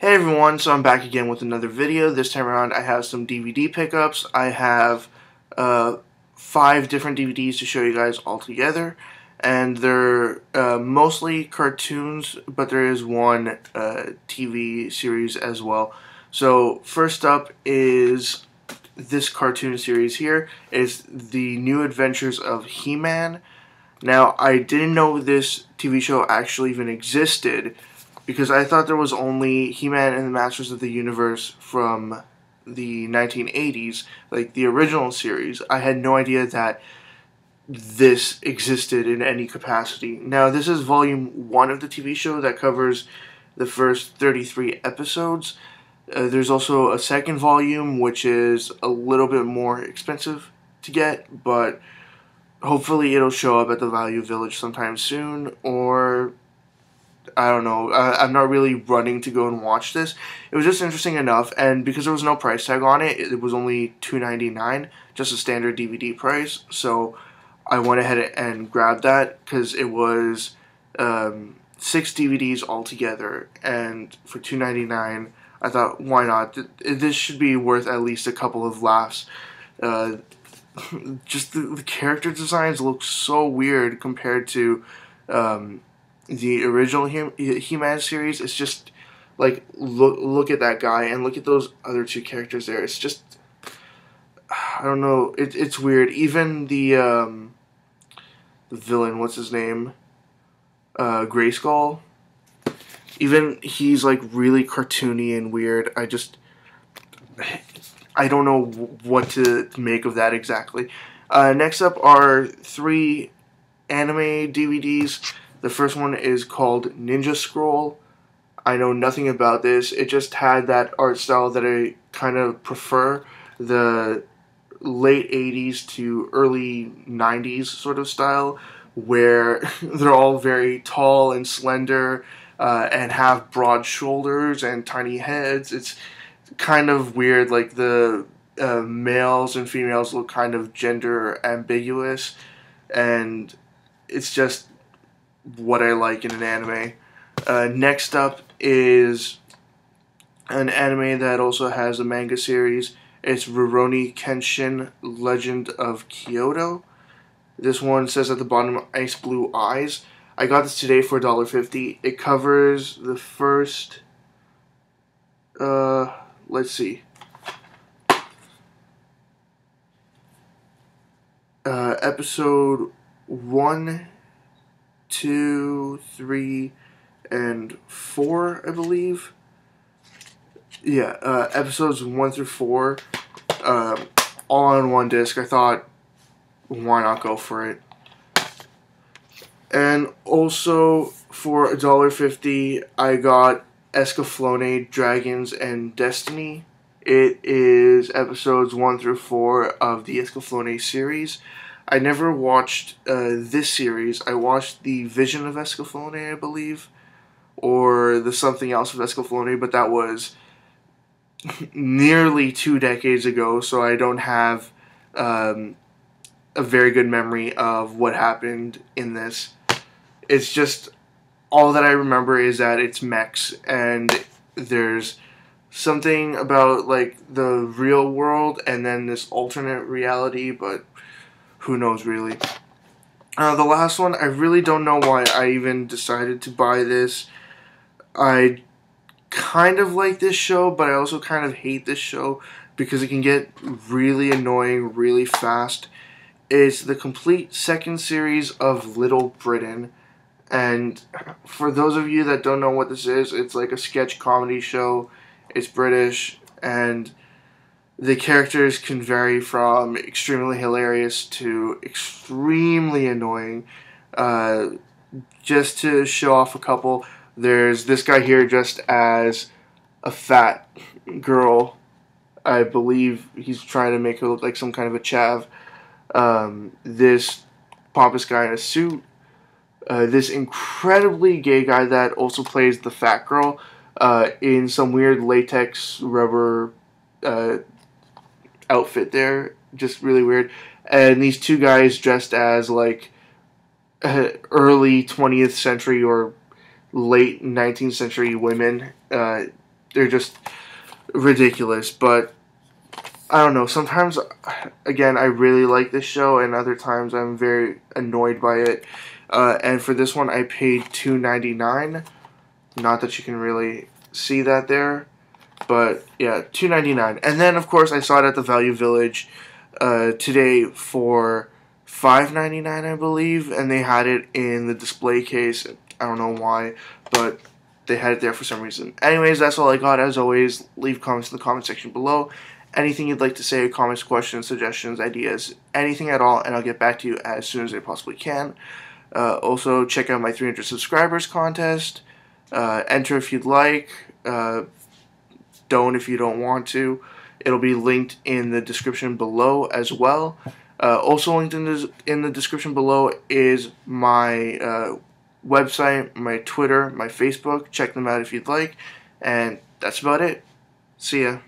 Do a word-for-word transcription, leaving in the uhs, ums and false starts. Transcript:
Hey everyone, so I'm back again with another video. This time around I have some D V D pickups. I have uh, five different D V Ds to show you guys all together, and they're uh, mostly cartoons, but there is one uh, T V series as well. So first up is this cartoon series here. It's The New Adventures of He-Man. Now, I didn't know this T V show actually even existed, because I thought there was only He-Man and the Masters of the Universe from the nineteen eighties, like the original series. I had no idea that this existed in any capacity. Now, this is volume one of the T V show that covers the first thirty-three episodes. Uh, there's also a second volume, which is a little bit more expensive to get, but hopefully it'll show up at the Value Village sometime soon, or I don't know, I, I'm not really running to go and watch this. It was just interesting enough, and because there was no price tag on it, it was only two ninety-nine, just a standard D V D price, so I went ahead and grabbed that, because it was um, six D V Ds altogether, and for two ninety-nine, I thought, why not? This should be worth at least a couple of laughs. Uh, just the, the character designs look so weird compared to Um, the original He- He-Man series. It's just, like, look look at that guy and look at those other two characters there. It's just, I don't know, it, it's weird. Even the, um, the villain, what's his name? Uh, Grayskull. Even he's, like, really cartoony and weird. I just, I don't know what to make of that exactly. Uh, next up are three anime D V Ds. The first one is called Ninja Scroll. I know nothing about this. It just had that art style that I kind of prefer, the late eighties to early nineties sort of style, where they're all very tall and slender uh, and have broad shoulders and tiny heads. It's kind of weird, like the uh, males and females look kind of gender ambiguous, and it's just what I like in an anime. Uh, next up is an anime that also has a manga series. It's Rurouni Kenshin, Legend of Kyoto. This one says at the bottom, Ice Blue Eyes. I got this today for a dollar fifty. It covers the first, uh, let's see, uh, episode one, two, three, and four, I believe. Yeah, uh, episodes one through four, uh, all on one disc. I thought, why not go for it? And also, for a dollar fifty, I got Escaflowne, Dragons, and Destiny. It is episodes one through four of the Escaflowne series. I never watched uh, this series. I watched The Vision of Escaflowne, I believe, or the Something Else of Escaflowne, but that was nearly two decades ago, so I don't have um, a very good memory of what happened in this. It's just, all that I remember is that it's mechs, and there's something about, like, the real world, and then this alternate reality, but who knows, really. Uh, the last one, I really don't know why I even decided to buy this. I kind of like this show, but I also kind of hate this show because it can get really annoying really fast. It's the complete second series of Little Britain. And for those of you that don't know what this is, it's like a sketch comedy show. It's British, and the characters can vary from extremely hilarious to extremely annoying. Uh, just to show off a couple, there's this guy here dressed as a fat girl. I believe he's trying to make her look like some kind of a chav. Um, this pompous guy in a suit. Uh, this incredibly gay guy that also plays the fat girl uh, in some weird latex rubber Uh, outfit there, just really weird, and these two guys dressed as like uh, early twentieth century or late nineteenth century women. Uh, they're just ridiculous. But I don't know, sometimes, again, I really like this show, and other times I'm very annoyed by it. Uh, and for this one, I paid two ninety-nine. Not that you can really see that there, but yeah, two ninety-nine. And then, of course, I saw it at the Value Village uh, today for five ninety-nine, I believe, and they had it in the display case. I don't know why, but they had it there for some reason. Anyways, that's all I got. As always, leave comments in the comment section below. Anything you'd like to say, comments, questions, suggestions, ideas, anything at all, and I'll get back to you as soon as I possibly can. Uh, also, check out my three hundred subscribers contest. Uh, enter if you'd like. Uh, don't if you don't want to. It'll be linked in the description below as well. Uh, also linked in the, in the description below is my uh, website, my Twitter, my Facebook. Check them out if you'd like. And that's about it. See ya.